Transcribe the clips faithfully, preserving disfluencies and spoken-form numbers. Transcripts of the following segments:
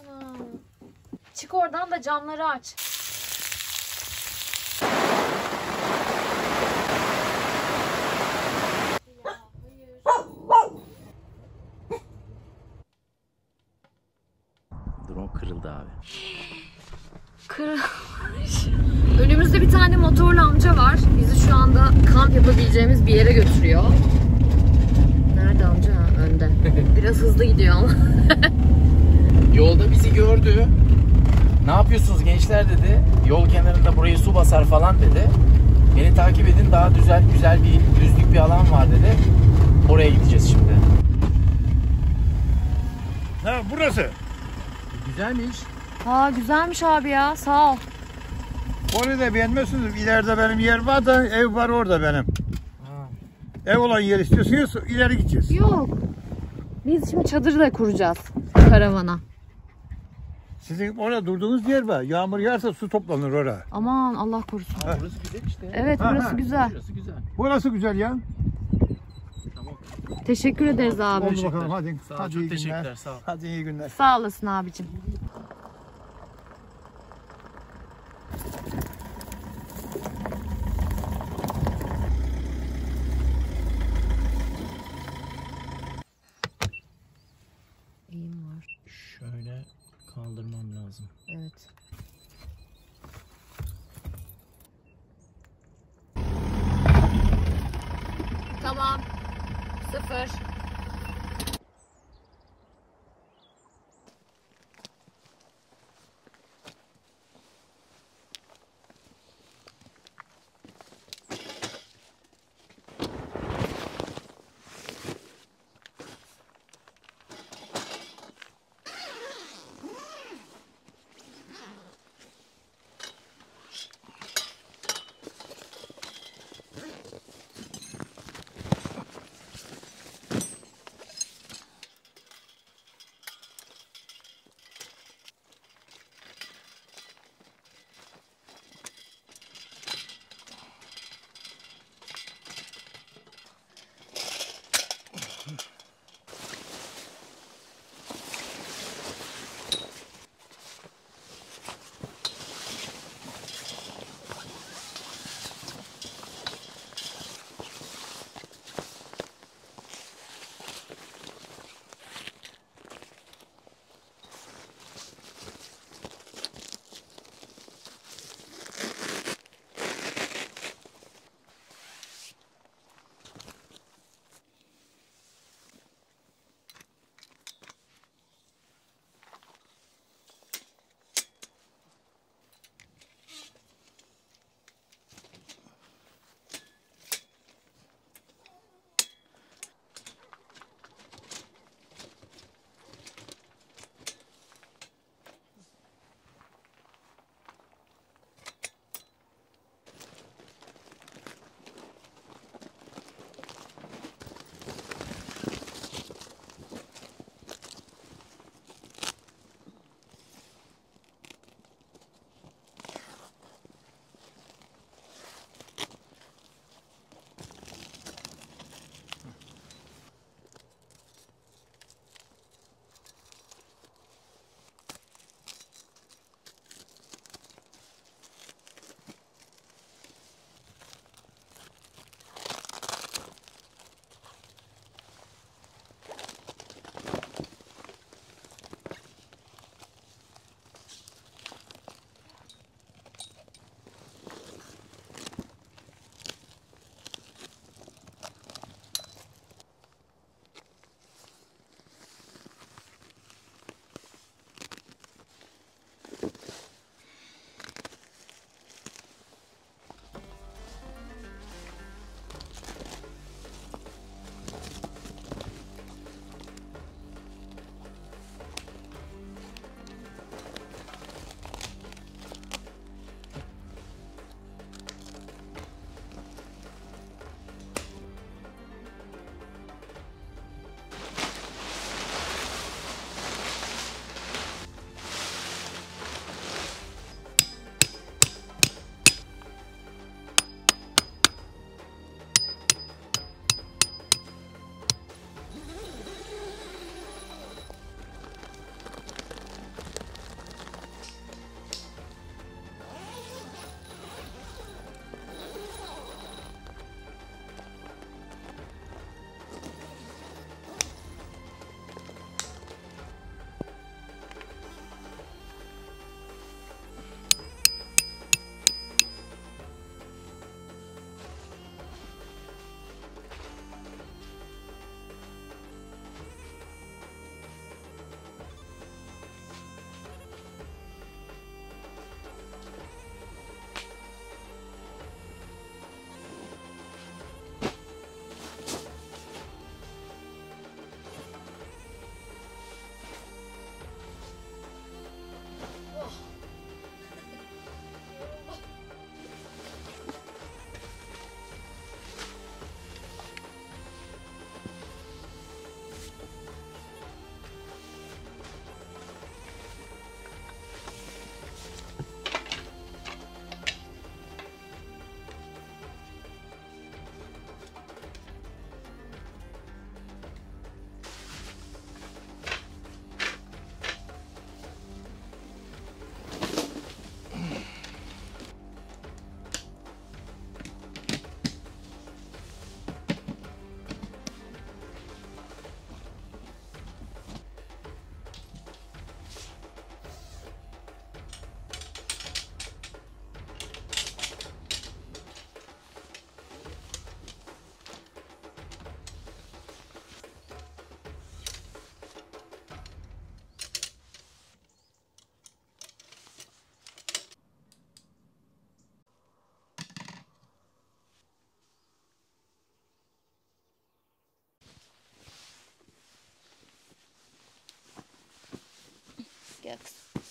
Ana. Çık oradan da camları aç. Drone kırıldı abi. Kırılmış. Önümüzde bir tane motorlu amca var. Bizi şu anda kamp yapabileceğimiz bir yere götürüyor. Nerede amca? Ha, önde. Biraz hızlı gidiyor ama. Yolda bizi gördü. Ne yapıyorsunuz gençler dedi. Yol kenarında burayı su basar falan dedi. Beni takip edin, daha güzel güzel bir düzlük bir alan var dedi. Oraya gideceğiz şimdi. Ha, burası. Güzelmiş. Ha, güzelmiş abi ya, sağ ol. Onu da beğenmiyorsunuz. İleride benim yer var da ev var orada benim. Ha. Ev olan yer istiyorsunuz, ileri gideceğiz. Yok. Biz şimdi çadır da kuracağız karavana. Sizin orada durduğunuz yer var. Yağmur yağarsa su toplanır oraya. Aman Allah korusun. Ha. Burası güzel işte. Evet, ha, burası ha. güzel. Burası güzel. Burası güzel ya. Tamam. Teşekkür ederiz abi. Oldu bakalım, hadi. Sağ hadi, çok teşekkürler. Sağ ol. Hadi iyi günler. Sağ olasın abicim. Kaldırmam lazım. Evet. Tamam. Sıfır. Gel kızım. Gel.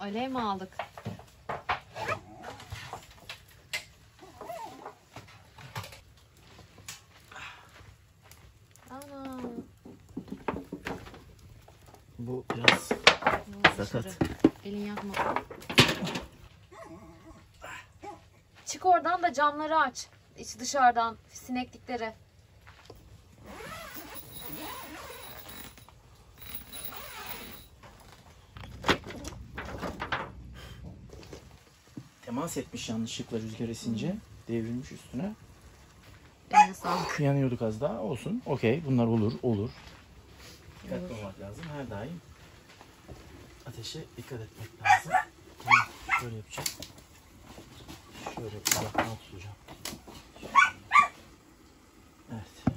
Alev mi aldık? Ana. Bu biraz sakat. Elin yakma. Çık oradan da camları aç. iç dışarıdan sinekliklere. Temas etmiş yanlışlıkla rüzgar esince. Hı. Devrilmiş üstüne. En sağlık. Yanıyorduk az daha. Olsun. Okey. Bunlar olur. Olur. Dikkatli olmak lazım. Her daim ateşe dikkat etmek lazım. Böyle yapacağım. Şöyle uzaktan tutacağım. Evet.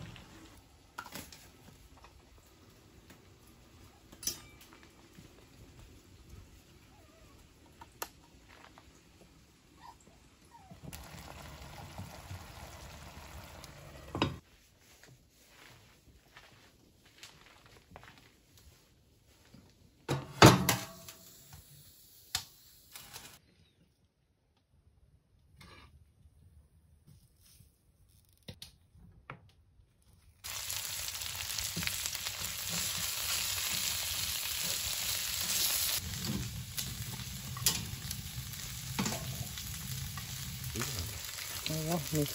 Allah evet.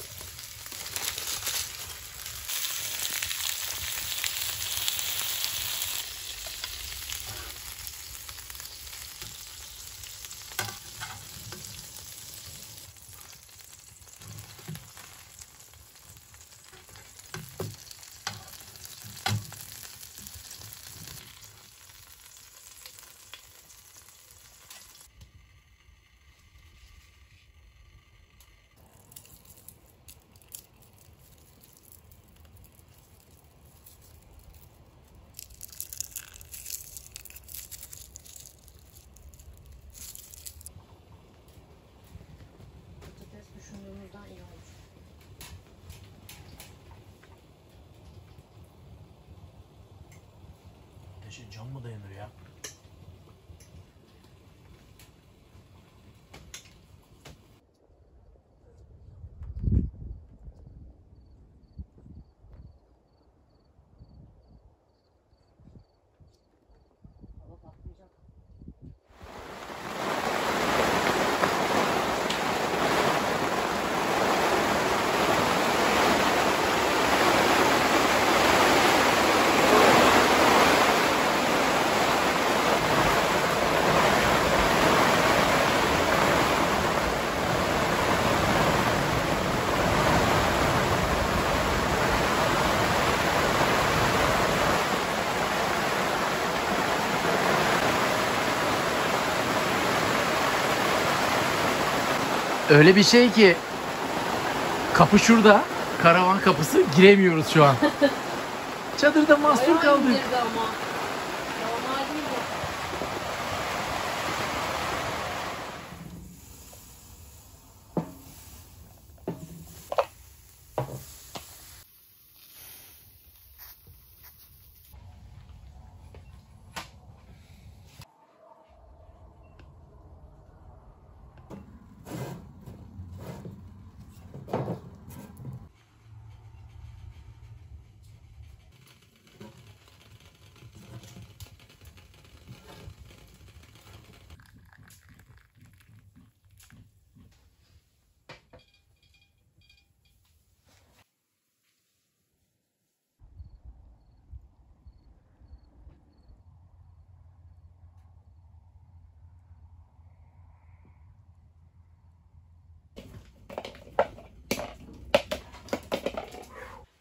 Şey, cam mı dayanır ya? Öyle bir şey ki kapı şurada, karavan kapısı, giremiyoruz şu an. Çadırda mahsur kaldık.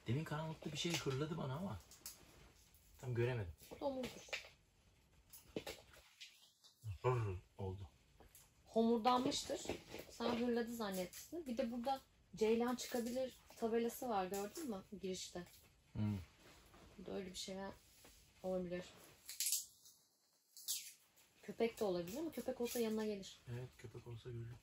Demin karanlıkta bir şey hırladı bana ama tam göremedim. Domuz. Oldu. Homurdanmıştır. Sen hırladı zannettin. Bir de burada ceylan çıkabilir tabelası var, gördün mü girişte? Hmm. Burada öyle bir şeyler olabilir. Köpek de olabilir ama köpek olsa yanına gelir. Evet, köpek olsa görürüm.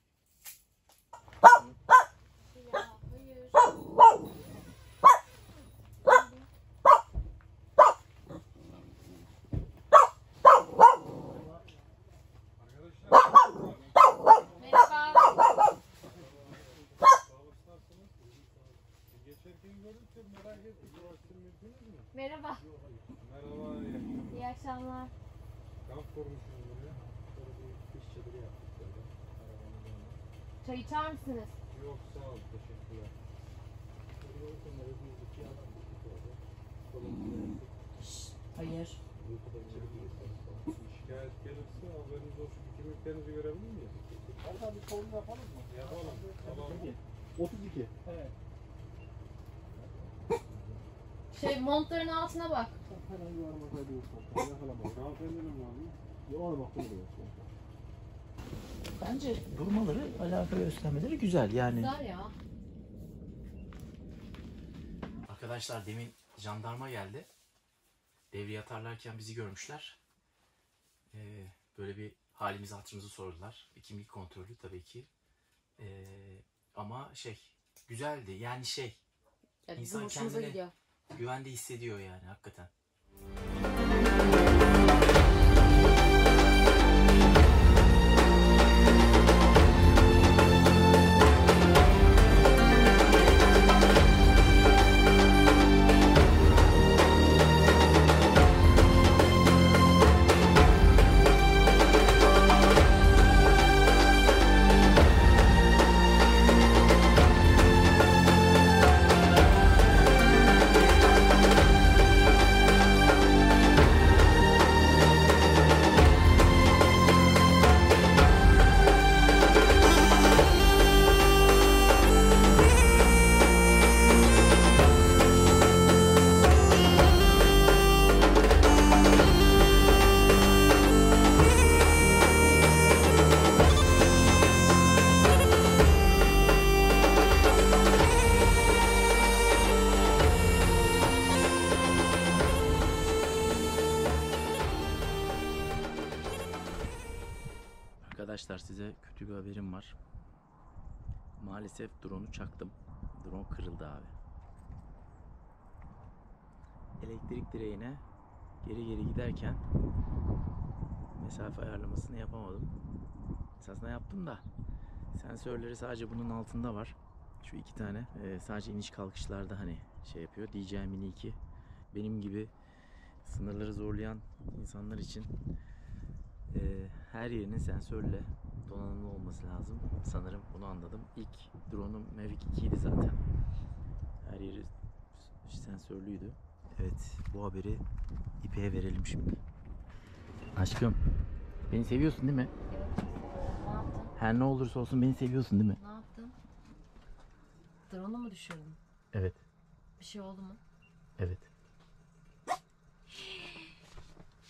Merhaba. Merhaba. İyi akşamlar. Kamp kurmuşsunuz buraya. Sonra bir kış çadırı yaptık böyle. Çay içer misiniz? Yok sağ ol, teşekkürler. Hayır. Şikayet gelirse haberiniz olsun. Kimliklerinizi görebilir miyim? Hatta bir sorun yapalım mı? Yapalım. Tamam. otuz iki. Evet. Şey, montların altına bak. Bence durmaları, alaka göstermeleri güzel yani. Güzel ya. Arkadaşlar demin jandarma geldi. Devriye atarlarken bizi görmüşler. Ee, böyle bir halimizi, hatırımızı sordular. Bir kimlik kontrolü tabii ki. Ee, ama şey, güzeldi yani şey. Yani insan kendini gidiyor. Güvende hissediyor yani hakikaten. Arkadaşlar size kötü bir haberim var. Maalesef drone'u çaktım. Drone kırıldı abi. Elektrik direğine geri geri giderken mesafe ayarlamasını yapamadım. Esasında yaptım da sensörleri sadece bunun altında var. Şu iki tane ee, sadece iniş kalkışlarda hani şey yapıyor. D J I Mini iki benim gibi sınırları zorlayan insanlar için her yerinin sensörle donanımlı olması lazım. Sanırım bunu anladım. İlk drone'um Mavic ikiydi zaten. Her yeri sensörlüydü. Evet, bu haberi İpek'e verelim şimdi. Aşkım, beni seviyorsun değil mi? Evet. Ne yaptın? Her ne olursa olsun beni seviyorsun değil mi? Ne yaptın? Drone'u mu düşürdün? Evet. Bir şey oldu mu? Evet.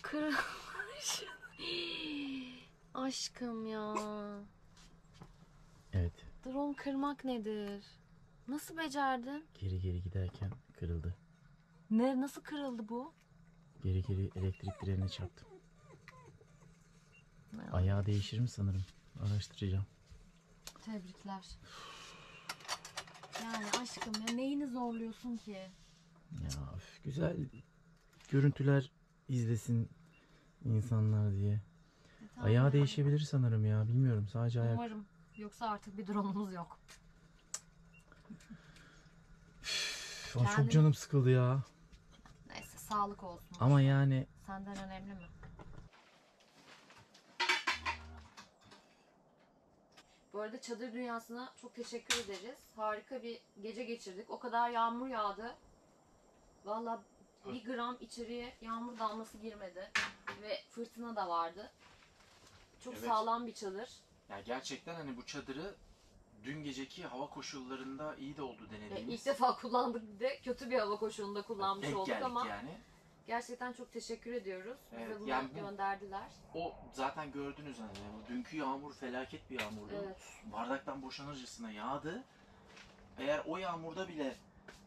Kırılmış. Aşkım ya. Evet. Drone kırmak nedir? Nasıl becerdin? Geri geri giderken kırıldı. Ne? Nasıl kırıldı bu? Geri geri elektrik direğine çarptım. Ayağı değişir mi sanırım? Araştıracağım. Tebrikler. Yani aşkım ya, neyini zorluyorsun ki? Ya öf, güzel görüntüler izlesin insanlar diye. Tamam. Ayağı değişebilir sanırım ya. Bilmiyorum. Sadece ayak. Umarım. Yoksa artık bir drone'umuz yok. Üff, Kendin... Çok canım sıkıldı ya. Neyse, sağlık olsun. Ama yani. Senden önemli mi? Bu arada Çadır Dünyası'na çok teşekkür ederiz. Harika bir gece geçirdik. O kadar yağmur yağdı. Vallahi bir gram içeriye yağmur damlası girmedi. Ve fırtına da vardı. Çok evet. Sağlam bir çadır. Yani gerçekten hani bu çadırı dün geceki hava koşullarında iyi de oldu denediğimiz. E, ilk defa kullandık de kötü bir hava koşulunda kullanmış denk olduk ama yani. Gerçekten çok teşekkür ediyoruz. Evet, bize bunu yani bu, gönderdiler. O zaten gördünüz hani yani dünkü yağmur felaket bir yağmurdu. Evet. Bardaktan boşanırcasına yağdı. Eğer o yağmurda bile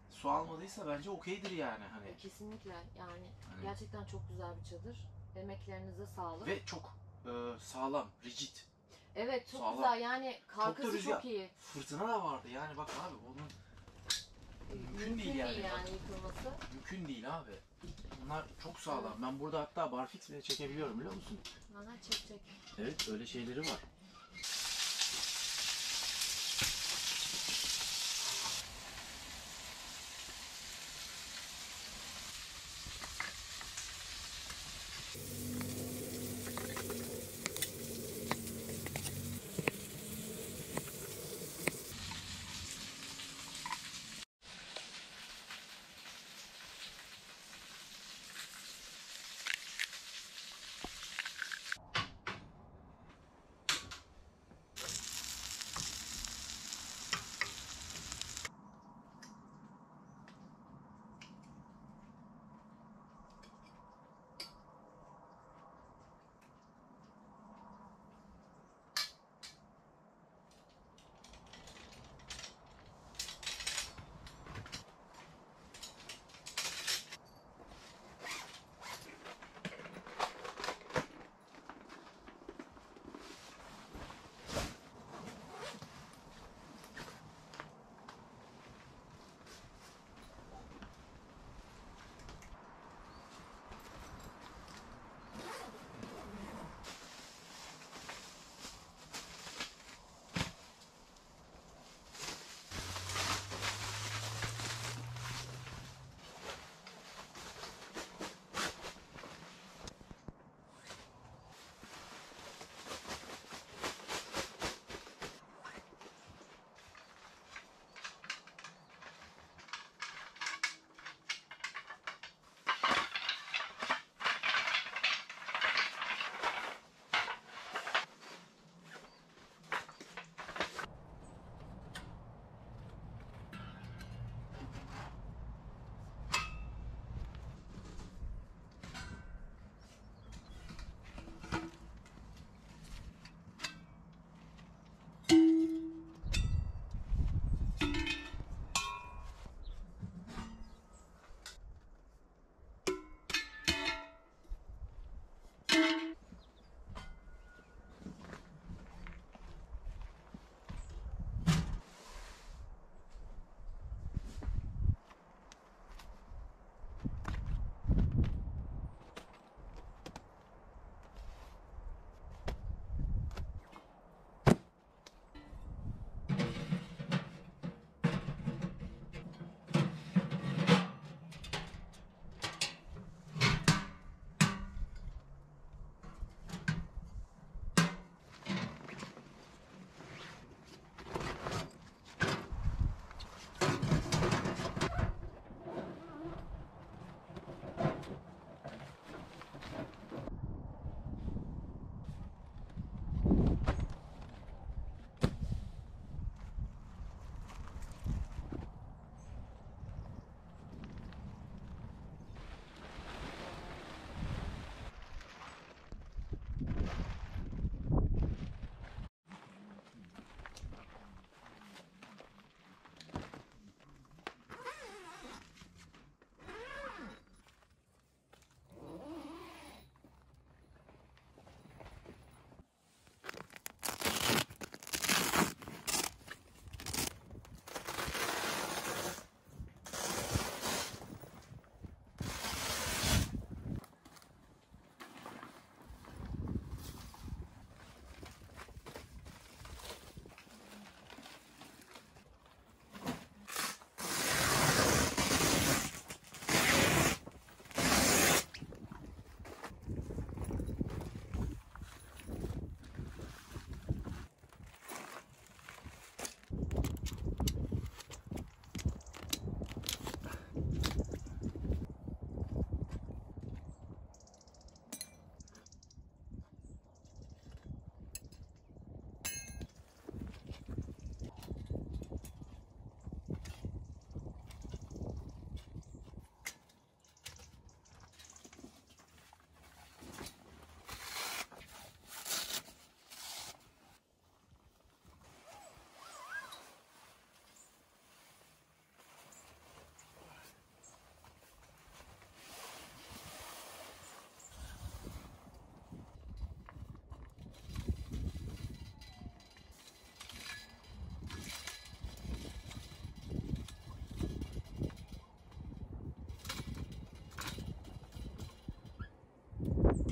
su almadıysa bence okeydir yani hani. E, kesinlikle yani hani. Gerçekten çok güzel bir çadır. Emeklerinize sağlık. Ve çok Ee, sağlam, rigid. Evet, çok sağlam. Güzel yani karkası çok, çok iyi. Fırtına da vardı yani bak abi onun mümkün, mümkün değil, değil yani. yani yıkılması. Mümkün değil abi. Bunlar çok sağlam. Evet. Ben burada hatta barfix bile çekebiliyorum biliyor musun? Bana çek çek. Evet, öyle şeyleri var.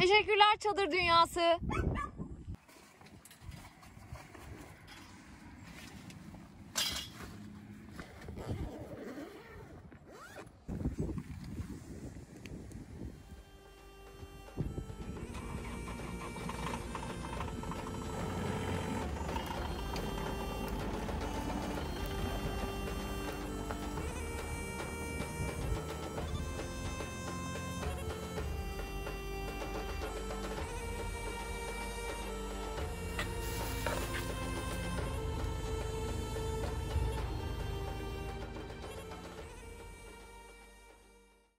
Teşekkürler Çadır Dünyası.